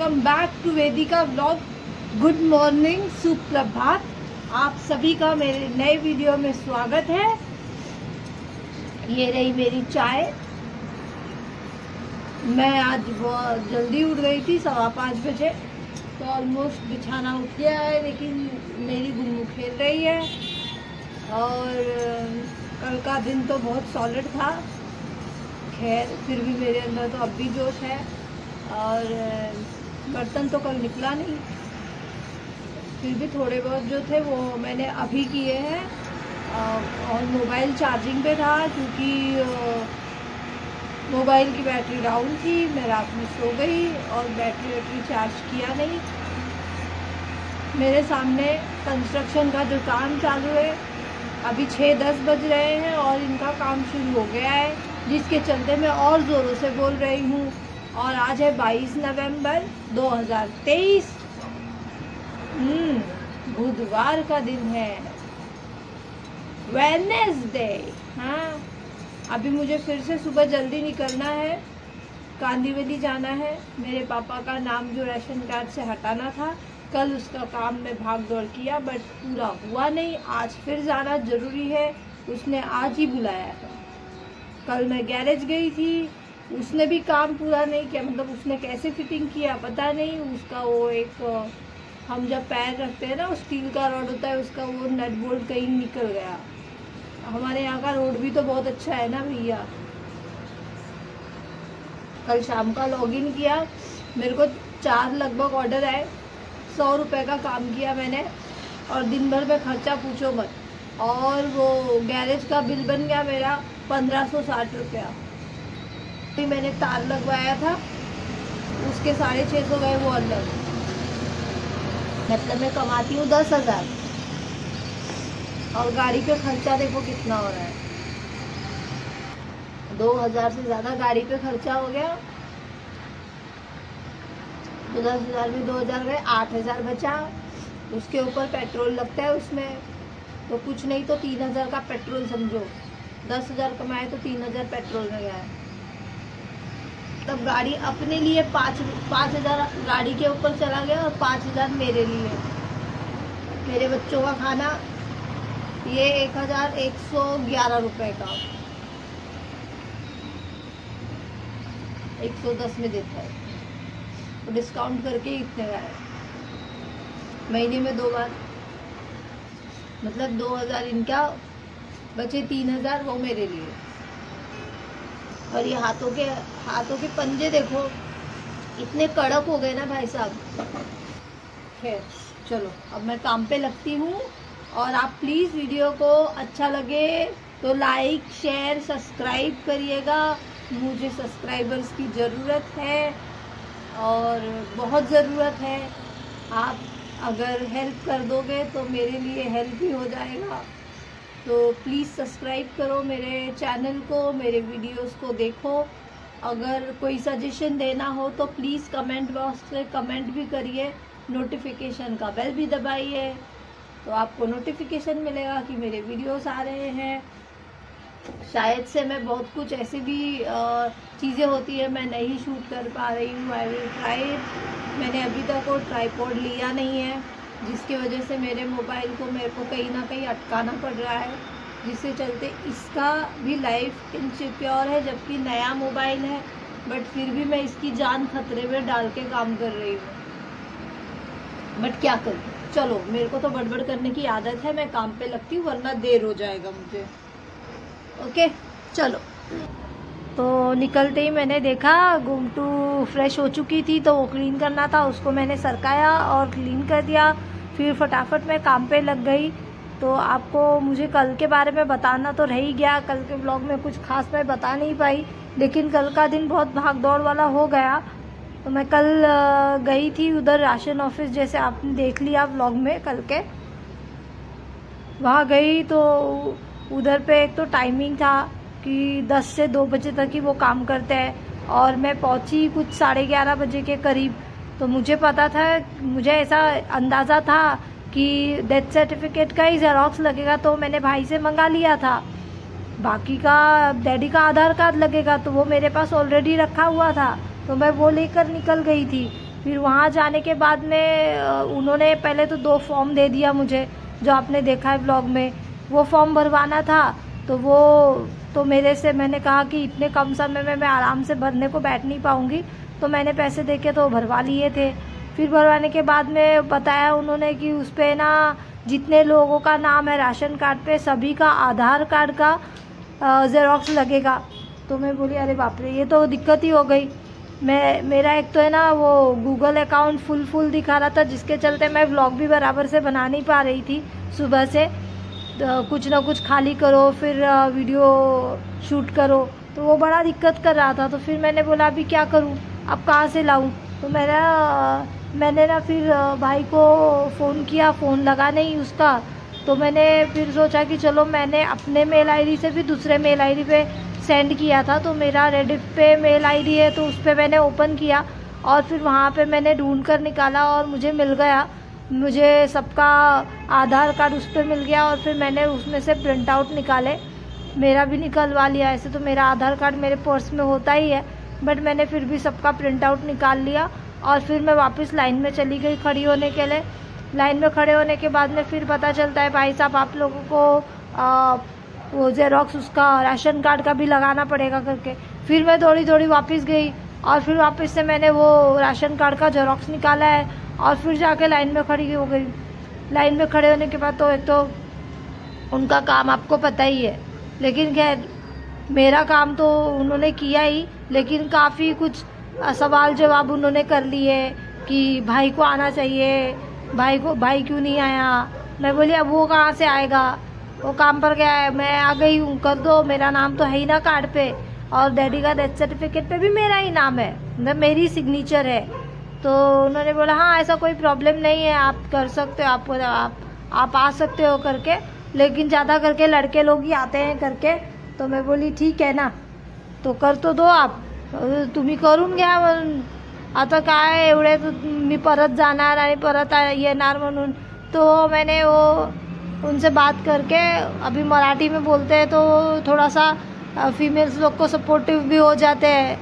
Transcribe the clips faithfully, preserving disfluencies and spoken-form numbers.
Welcome back to Vedika vlog. Good morning, सुप्रभात। आप सभी का मेरे नए वीडियो में स्वागत है। ये रही मेरी चाय। मैं आज बहुत जल्दी उठ गई थी, सवा पाँच बजे, तो ऑलमोस्ट बिछाना उठ गया है, लेकिन मेरी गुम्मू खेल रही है। और कल का दिन तो बहुत सॉलिड था, खैर फिर भी मेरे अंदर तो अब भी जोश है। और बर्तन तो कल निकला नहीं, फिर भी थोड़े बहुत जो थे वो मैंने अभी किए हैं। और मोबाइल चार्जिंग पे था क्योंकि मोबाइल की बैटरी डाउन थी, मैं रात में सो गई और बैटरी वैटरी चार्ज किया नहीं। मेरे सामने कंस्ट्रक्शन का जो काम चालू है, अभी छः दस बज रहे हैं और इनका काम शुरू हो गया है, जिसके चलते मैं और ज़ोरों से बोल रही हूँ। और आज है बाईस नवंबर दो हज़ार तेईस, हम्म बुधवार का दिन है, वेडनेसडे। हाँ, अभी मुझे फिर से सुबह जल्दी निकलना है, कांदीवली जाना है। मेरे पापा का नाम जो राशन कार्ड से हटाना था, कल उसका काम में भाग दौड़ किया बट पूरा हुआ नहीं। आज फिर जाना ज़रूरी है, उसने आज ही बुलाया था। कल मैं गैरेज गई थी, उसने भी काम पूरा नहीं किया, मतलब उसने कैसे फिटिंग किया पता नहीं। उसका वो एक, हम जब पैर रखते हैं ना, स्टील का रॉड होता है, उसका वो नट बोल्ट कहीं निकल गया। हमारे यहाँ का रोड भी तो बहुत अच्छा है ना भैया। कल शाम का लॉगिन किया, मेरे को चार लगभग ऑर्डर आए, सौ रुपये का काम किया मैंने। और दिन भर में खर्चा पूछो मत। और वो गैरेज का बिल बन गया मेरा पंद्रह सौ साठ रुपया। मैंने तार लगवाया था, उसके साढ़े छः सौ गए वो अलग। मतलब मैं कमाती हूँ दस हज़ार और गाड़ी पे खर्चा देखो कितना हो रहा है, दो हज़ार से ज़्यादा गाड़ी पे खर्चा हो गया। तो दस हज़ार में दो हज़ार गए, आठ हज़ार बचा। उसके ऊपर पेट्रोल लगता है उसमें, तो कुछ नहीं तो तीन हज़ार का पेट्रोल समझो। दस हज़ार कमाए तो तीन हज़ार पेट्रोल में गया। तब गाड़ी अपने लिए पाँच पाँच हज़ार गाड़ी के ऊपर चला गया और पाँच हज़ार मेरे लिए, मेरे बच्चों का खाना, ये एक हज़ार एक सौ ग्यारह रुपये का, एक सौ दस में देता है तो डिस्काउंट करके इतने का है। महीने में दो बार, मतलब दो हज़ार इनका बचे, तीन हज़ार वो मेरे लिए। और ये हाथों के हाथों के पंजे देखो इतने कड़क हो गए ना भाई साहब। खैर चलो, अब मैं काम पे लगती हूँ। और आप प्लीज़ वीडियो को अच्छा लगे तो लाइक शेयर सब्सक्राइब करिएगा, मुझे सब्सक्राइबर्स की ज़रूरत है और बहुत ज़रूरत है। आप अगर हेल्प कर दोगे तो मेरे लिए हेल्प ही हो जाएगा। तो प्लीज़ सब्सक्राइब करो मेरे चैनल को, मेरे वीडियोस को देखो। अगर कोई सजेशन देना हो तो प्लीज़ कमेंट बॉक्स पे कमेंट भी करिए, नोटिफिकेशन का बेल भी दबाइए, तो आपको नोटिफिकेशन मिलेगा कि मेरे वीडियोस आ रहे हैं। शायद से मैं बहुत कुछ ऐसे भी चीज़ें होती है मैं नहीं शूट कर पा रही हूँ। I will try. मैंने अभी तक वो ट्राईपॉड लिया नहीं है, जिसकी वजह से मेरे मोबाइल को मेरे को कहीं ना कहीं अटकाना पड़ रहा है, जिसके चलते इसका भी लाइफ इनसिक्योर है। जबकि नया मोबाइल है बट फिर भी मैं इसकी जान खतरे में डाल के काम कर रही हूँ। बट क्या करूँ, चलो मेरे को तो बड़बड़ करने की आदत है, मैं काम पे लगती हूँ वरना देर हो जाएगा मुझे। ओके चलो, तो निकलते ही मैंने देखा गुमटू फ्रेश हो चुकी थी, तो वो क्लीन करना था, उसको मैंने सरकाया और क्लीन कर दिया। फिर फटाफट मैं काम पे लग गई। तो आपको मुझे कल के बारे में बताना तो रह ही गया, कल के ब्लॉग में कुछ खास मैं बता नहीं पाई, लेकिन कल का दिन बहुत भाग दौड़ वाला हो गया। तो मैं कल गई थी उधर राशन ऑफिस, जैसे आपने देख लिया ब्लॉग में कल के। वहाँ गई तो उधर पे एक तो टाइमिंग था कि दस से दो बजे तक ही वो काम करते हैं, और मैं पहुंची कुछ साढ़े ग्यारह बजे के करीब। तो मुझे पता था, मुझे ऐसा अंदाज़ा था कि डेथ सर्टिफिकेट का ही जेरोक्स लगेगा, तो मैंने भाई से मंगा लिया था। बाकी का डैडी का आधार कार्ड लगेगा, तो वो मेरे पास ऑलरेडी रखा हुआ था, तो मैं वो लेकर निकल गई थी। फिर वहाँ जाने के बाद में उन्होंने पहले तो दो फॉर्म दे दिया मुझे, जो आपने देखा है ब्लॉग में, वो फॉर्म भरवाना था। तो वो तो मेरे से, मैंने कहा कि इतने कम समय में मैं आराम से भरने को बैठ नहीं पाऊँगी, तो मैंने पैसे दे के तो भरवा लिए थे। फिर भरवाने के बाद में बताया उन्होंने कि उस पर ना जितने लोगों का नाम है राशन कार्ड पे, सभी का आधार कार्ड का जेरोक्स लगेगा। तो मैं बोली अरे बाप रे, ये तो दिक्कत ही हो गई। मैं मेरा एक तो है ना वो गूगल अकाउंट फुल फुल दिखा रहा था, जिसके चलते मैं व्लॉग भी बराबर से बना नहीं पा रही थी सुबह से। तो कुछ ना कुछ खाली करो, फिर वीडियो शूट करो, तो वो बड़ा दिक्कत कर रहा था। तो फिर मैंने बोला अभी क्या करूँ, अब कहाँ से लाऊँ। तो मेरा मैंने ना फिर भाई को फ़ोन किया, फ़ोन लगा नहीं उसका। तो मैंने फिर सोचा कि चलो, मैंने अपने मेल आईडी से फिर दूसरे मेल आईडी पे सेंड किया था। तो मेरा रेडिफ पे मेल आईडी है, तो उस पर मैंने ओपन किया और फिर वहाँ पे मैंने ढूंढ कर निकाला और मुझे मिल गया, मुझे सबका आधार कार्ड उस पर मिल गया। और फिर मैंने उसमें से प्रिंट आउट निकाले, मेरा भी निकलवा लिया। ऐसे तो मेरा आधार कार्ड मेरे पर्स में होता ही है, बट मैंने फिर भी सबका प्रिंट आउट निकाल लिया। और फिर मैं वापस लाइन में चली गई खड़ी होने के लिए। लाइन में खड़े होने के बाद में फिर पता चलता है भाई साहब आप लोगों को आ, वो जेरोक्स उसका राशन कार्ड का भी लगाना पड़ेगा करके। फिर मैं दौड़ी दौड़ी वापस गई और फिर वापस से मैंने वो राशन कार्ड का जेरोक्स निकाला है और फिर जाके लाइन में खड़ी हो गई। लाइन में खड़े होने के बाद तो एक तो उनका काम आपको पता ही है, लेकिन खैर मेरा काम तो उन्होंने किया ही, लेकिन काफ़ी कुछ सवाल जवाब उन्होंने कर लिए कि भाई को आना चाहिए, भाई को भाई क्यों नहीं आया। मैं बोली अब वो कहाँ से आएगा, वो काम पर गया है, मैं आ गई हूँ, कर दो, मेरा नाम तो है ही ना कार्ड पे, और डैडी का डेथ सर्टिफिकेट पे भी मेरा ही नाम है, मतलब मेरी सिग्नेचर है। तो उन्होंने बोला हाँ ऐसा कोई प्रॉब्लम नहीं है, आप कर सकते हो, आप आप, आप आ सकते हो करके, लेकिन ज़्यादा करके लड़के लोग ही आते हैं करके। तो मैं बोली ठीक है ना, तो कर तो दो आप, तुम्ही करून घ्या। आता काय एवढे मी परत जाणार आणि परत येणार म्हणून। तो मैंने वो उनसे बात करके, अभी मराठी में बोलते हैं तो थोड़ा सा फीमेल्स लोग को सपोर्टिव भी हो जाते हैं,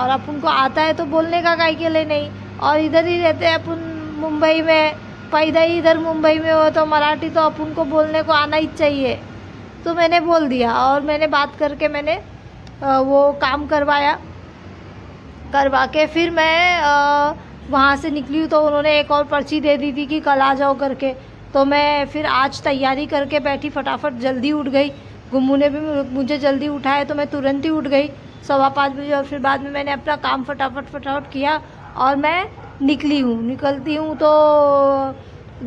और अपन को आता है तो बोलने का काई के लिए नहीं। और इधर ही रहते हैं अपन मुंबई में, पैदा ही इधर मुंबई में हो, तो मराठी तो अपन को बोलने को आना ही चाहिए। तो मैंने बोल दिया और मैंने बात करके मैंने वो काम करवाया। करवा के फिर मैं वहाँ से निकली, तो उन्होंने एक और पर्ची दे दी थी कि कल आ जाओ करके। तो मैं फिर आज तैयारी करके बैठी, फटाफट जल्दी उठ गई। गुम्मू ने भी मुझे जल्दी उठाया, तो मैं तुरंत ही उठ गई सवा पाँच बजे। और फिर बाद में मैंने अपना काम फटाफट फटाफट किया और मैं निकली हूँ। निकलती हूँ तो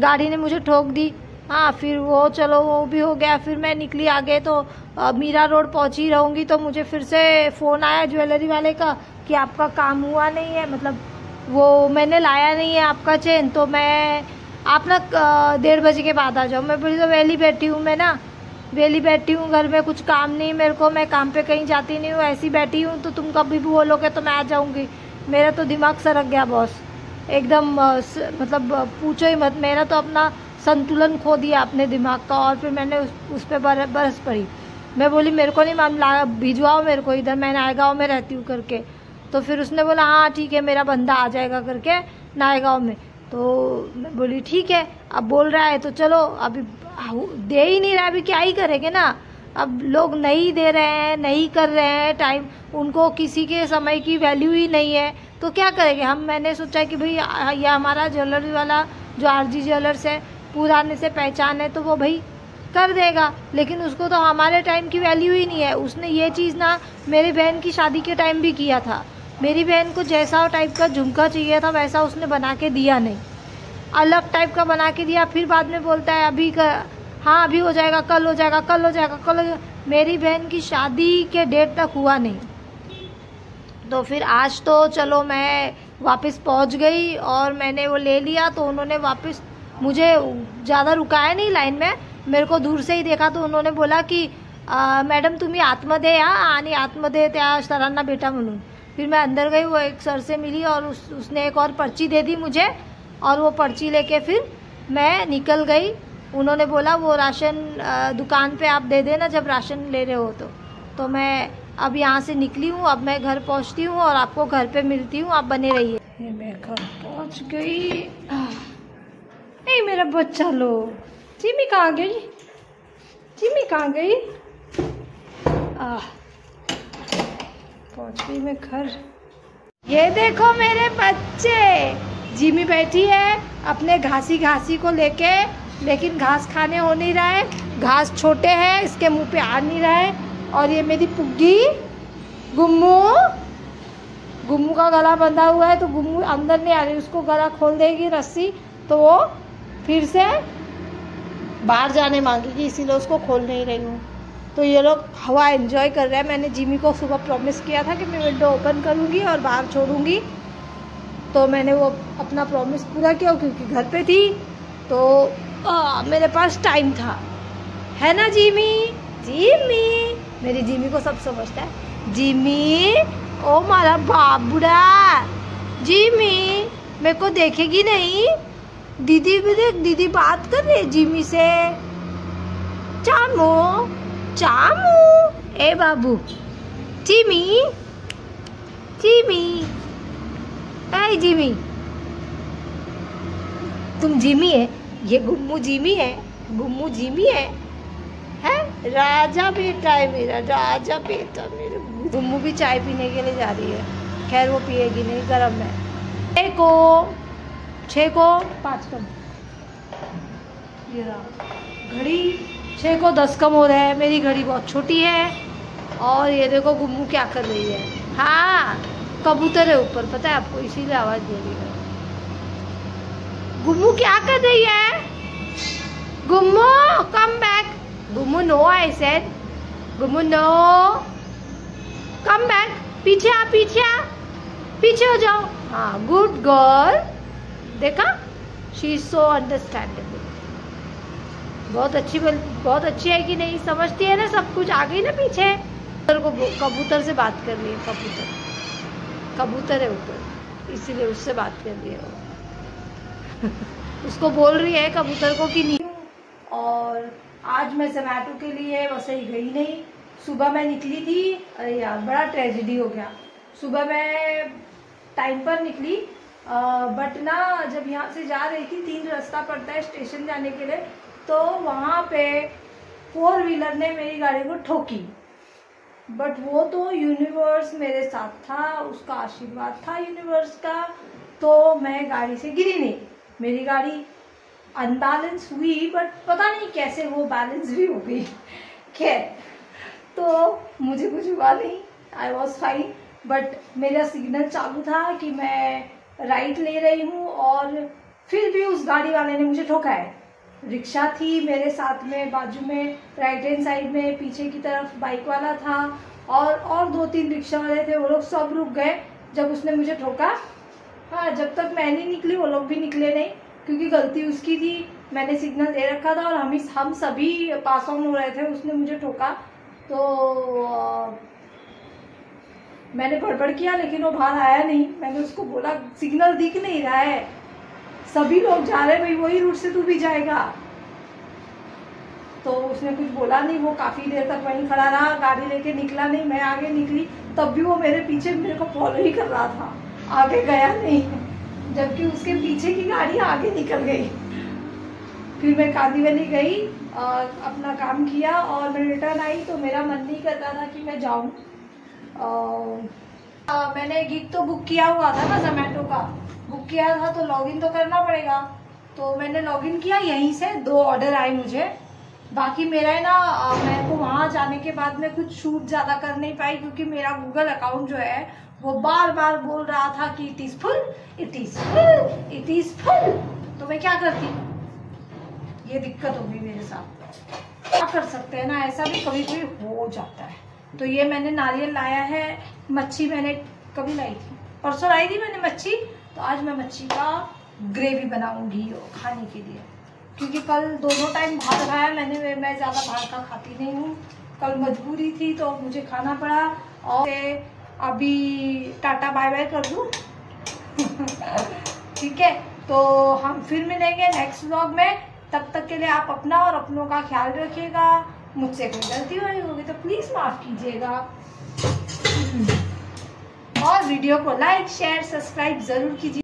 गाड़ी ने मुझे ठोक दी, हाँ फिर वो चलो वो भी हो गया। फिर मैं निकली आगे, तो आ, मीरा रोड पहुंची रहूँगी तो मुझे फिर से फ़ोन आया ज्वेलरी वाले का कि आपका काम हुआ नहीं है, मतलब वो मैंने लाया नहीं है आपका चेन, तो मैं आप ना डेढ़ बजे के बाद आ जाओ। मैं बोली तो वेली बैठी हूँ, मैं ना वेली बैठी हूँ, घर में कुछ काम नहीं मेरे को, मैं काम पर कहीं जाती नहीं हूँ, ऐसी बैठी हूँ, तो तुम कभी भी बोलोगे तो मैं आ जाऊँगी। मेरा तो दिमाग सरक गया बॉस एकदम, मतलब पूछो ही मत, मेरा तो अपना संतुलन खो दिया अपने दिमाग का। और फिर मैंने उस, उस पर बर, बरस पड़ी। मैं बोली मेरे को नहीं मालूम, ला भिजवाओ मेरे को, इधर मैं नायगाँव में रहती हूँ करके। तो फिर उसने बोला हाँ ठीक है, मेरा बंदा आ जाएगा करके नायगाँव में। तो मैं बोली ठीक है, अब बोल रहा है तो चलो, अभी दे ही नहीं रहा, अभी क्या ही करेंगे ना, अब लोग नहीं दे रहे हैं, नहीं कर रहे हैं टाइम, उनको किसी के समय की वैल्यू ही नहीं है, तो क्या करेंगे हम। मैंने सोचा कि भाई यह हमारा ज्वेलरी वाला जो आरजी ज्वेलर्स है, पुराने से पहचान है, तो वो भाई कर देगा, लेकिन उसको तो हमारे टाइम की वैल्यू ही नहीं है। उसने ये चीज़ ना मेरी बहन की शादी के टाइम भी किया था, मेरी बहन को जैसा टाइप का झुमका चाहिए था वैसा उसने बना के दिया नहीं, अलग टाइप का बना के दिया। फिर बाद में बोलता है अभी कर, हाँ अभी हो जाएगा, कल हो जाएगा, कल हो जाएगा, कल हो जाएगा। मेरी बहन की शादी के डेट तक हुआ नहीं। तो फिर आज तो चलो मैं वापस पहुँच गई और मैंने वो ले लिया। तो उन्होंने वापस मुझे ज़्यादा रुकाया नहीं लाइन में, मेरे को दूर से ही देखा, तो उन्होंने बोला की मॅडम तुम्ही आतमध्ये या आणि आतमध्ये त्या सरांना भेटा म्हणून। फिर मैं अंदर गई, वो एक सर से मिली और उस, उसने एक और पर्ची दे दी मुझे, और वो पर्ची लेके फिर मैं निकल गई। उन्होंने बोला वो राशन दुकान पे आप दे देना जब राशन ले रहे हो तो। तो मैं अब यहाँ से निकली हूँ, अब मैं घर पहुँचती हूँ और आपको घर पे मिलती हूँ, आप बने रहिए। ये मैं घर पहुँच गई। ए मेरा बच्चा लो, जिमी कहाँ गई, जिमी कहाँ गई? आ पहुँच गई मैं घर। ये देखो मेरे बच्चे, जिमी बैठी है अपने घासी घासी को लेके, लेकिन घास खाने हो नहीं रहा है, घास छोटे हैं इसके मुंह पे आ नहीं रहा है। और ये मेरी पुग्गी गुम्मू, गुम्मू का गला बंधा हुआ है तो गुम्मू अंदर नहीं आ रही, उसको गला खोल देगी रस्सी तो वो फिर से बाहर जाने मांगेगी, इसीलिए उसको खोल नहीं रही हूँ। तो ये लोग हवा एंजॉय कर रहे हैं। मैंने जिमी को सुबह प्रॉमिस किया था कि मैं विंडो ओपन करूँगी और बाहर छोड़ूंगी, तो मैंने वो अपना प्रॉमिस पूरा किया क्योंकि घर पे थी तो आ, मेरे पास टाइम था, है ना जिमी? जिमी मेरी जिमी को सब समझता है। जिमी ओ मारा बाबूड़ा, जिमी मेरे को देखेगी नहीं, दीदी भी देख, दीदी बात कर रही है जिमी से। चामू चामू ए बाबू, जिमी जिमी ए जिमी, तुम जिमी है, ये गुम्मू जिमी है, गुम्मू जिमी है, है राजा बेटा है मेरा, राजा बेटा मेरा। गुम्मू भी चाय पीने के लिए जा रही है, खैर वो पिएगी नहीं, गर्म है। छः को छः को पाँच कम, ये रहा घड़ी, छः को दस कम हो रहा है, मेरी घड़ी बहुत छोटी है। और ये देखो गुम्मू क्या कर रही है, हाँ कबूतर है ऊपर, पता है आपको, इसीलिए आवाज़ दे रही है। गुम्मू क्या कर रही है? गुम्मू come back, गुम्मू no I said, गुम्मू no come back, पीछे आ पीछे आ, पीछे हो जाओ, हाँ गुड गर्ल। देखा, शी इज सो अंडरस्टैंडेबल, बहुत अच्छी बहुत अच्छी है कि नहीं, समझती है ना सब कुछ, आ गई ना पीछे। कबूतर को, कबूतर से बात कर रही है, कबूतर कबूतर है ऊपर, इसीलिए उससे बात कर रही है उसको बोल रही है कबूतर को कि नहीं। और आज मैं ज़ोमैटो के लिए वैसे ही गई नहीं, सुबह मैं निकली थी, अरे यार बड़ा ट्रेजिडी हो गया। सुबह मैं टाइम पर निकली बट ना, जब यहाँ से जा रही थी, तीन रास्ता पड़ता है स्टेशन जाने के लिए, तो वहाँ पे फोर व्हीलर ने मेरी गाड़ी को ठोकी, बट वो तो यूनिवर्स मेरे साथ था, उसका आशीर्वाद था यूनिवर्स का, तो मैं गाड़ी से गिरी नहीं। मेरी गाड़ी अनबैलेंस हुई बट पता नहीं कैसे वो बैलेंस भी हो गई, खैर तो मुझे कुछ हुआ नहीं, आई वॉज फाइन। बट मेरा सिग्नल चालू था कि मैं राइट ले रही हूँ और फिर भी उस गाड़ी वाले ने मुझे ठोका है। रिक्शा थी मेरे साथ में, बाजू में राइट हैंड साइड में, पीछे की तरफ बाइक वाला था और और दो तीन रिक्शा वाले थे, वो लोग सब रुक गए जब उसने मुझे ठोका। हाँ, जब तक मैं नहीं निकली वो लोग भी निकले नहीं, क्योंकि गलती उसकी थी, मैंने सिग्नल दे रखा था और हम हम सभी पास ऑन हो रहे थे, उसने मुझे ठोका तो आ, मैंने गड़बड़ किया, लेकिन वो बाहर आया नहीं। मैंने उसको बोला सिग्नल दिख नहीं रहा है, सभी लोग जा रहे हैं भाई, वही रूट से तू भी जाएगा, तो उसने कुछ बोला नहीं, वो काफ़ी देर तक वहीं खड़ा रहा, गाड़ी लेके निकला नहीं, मैं आगे निकली तब भी वो मेरे पीछे मेरे को फॉलो ही कर रहा था, आगे गया नहीं, जबकि उसके पीछे की गाड़ी आगे निकल गई। फिर मैं कांदीवली गई, अपना काम किया और मैं रिटर्न आई, तो मेरा मन नहीं करता था कि मैं जाऊँ। मैंने गिग तो बुक किया हुआ था ना, ज़ोमैटो का बुक किया था, तो लॉगिन तो करना पड़ेगा, तो मैंने लॉगिन किया, यहीं से दो ऑर्डर आए मुझे। बाकी मेरा है ना, मेरे को वहाँ जाने के बाद में कुछ शूट ज़्यादा कर नहीं पाई, क्योंकि मेरा गूगल अकाउंट जो है वो बार बार बोल रहा था कि it is full it is full it is full, तो मैं क्या करती, ये दिक्कत होगी मेरे साथ, क्या कर सकते हैं ना, ऐसा भी कभी कभी हो जाता है। तो ये मैंने नारियल लाया है, मच्छी मैंने कभी लाई थी, परसों लाई थी मैंने मच्छी, तो आज मैं मच्छी का ग्रेवी बनाऊंगी खाने के लिए, क्योंकि कल दोनों टाइम भात खाया मैंने, मैं ज़्यादा बाहर का खाती नहीं हूँ, कल मजबूरी थी तो मुझे खाना पड़ा। और अभी टाटा बाय बाय कर दूँ ठीक है, तो हम फिर मिलेंगे नेक्स्ट व्लॉग में, तब तक के लिए आप अपना और अपनों का ख्याल रखिएगा। मुझसे कोई गलती हुई होगी तो प्लीज़ माफ़ कीजिएगा। और वीडियो को लाइक शेयर सब्सक्राइब जरूर कीजिए।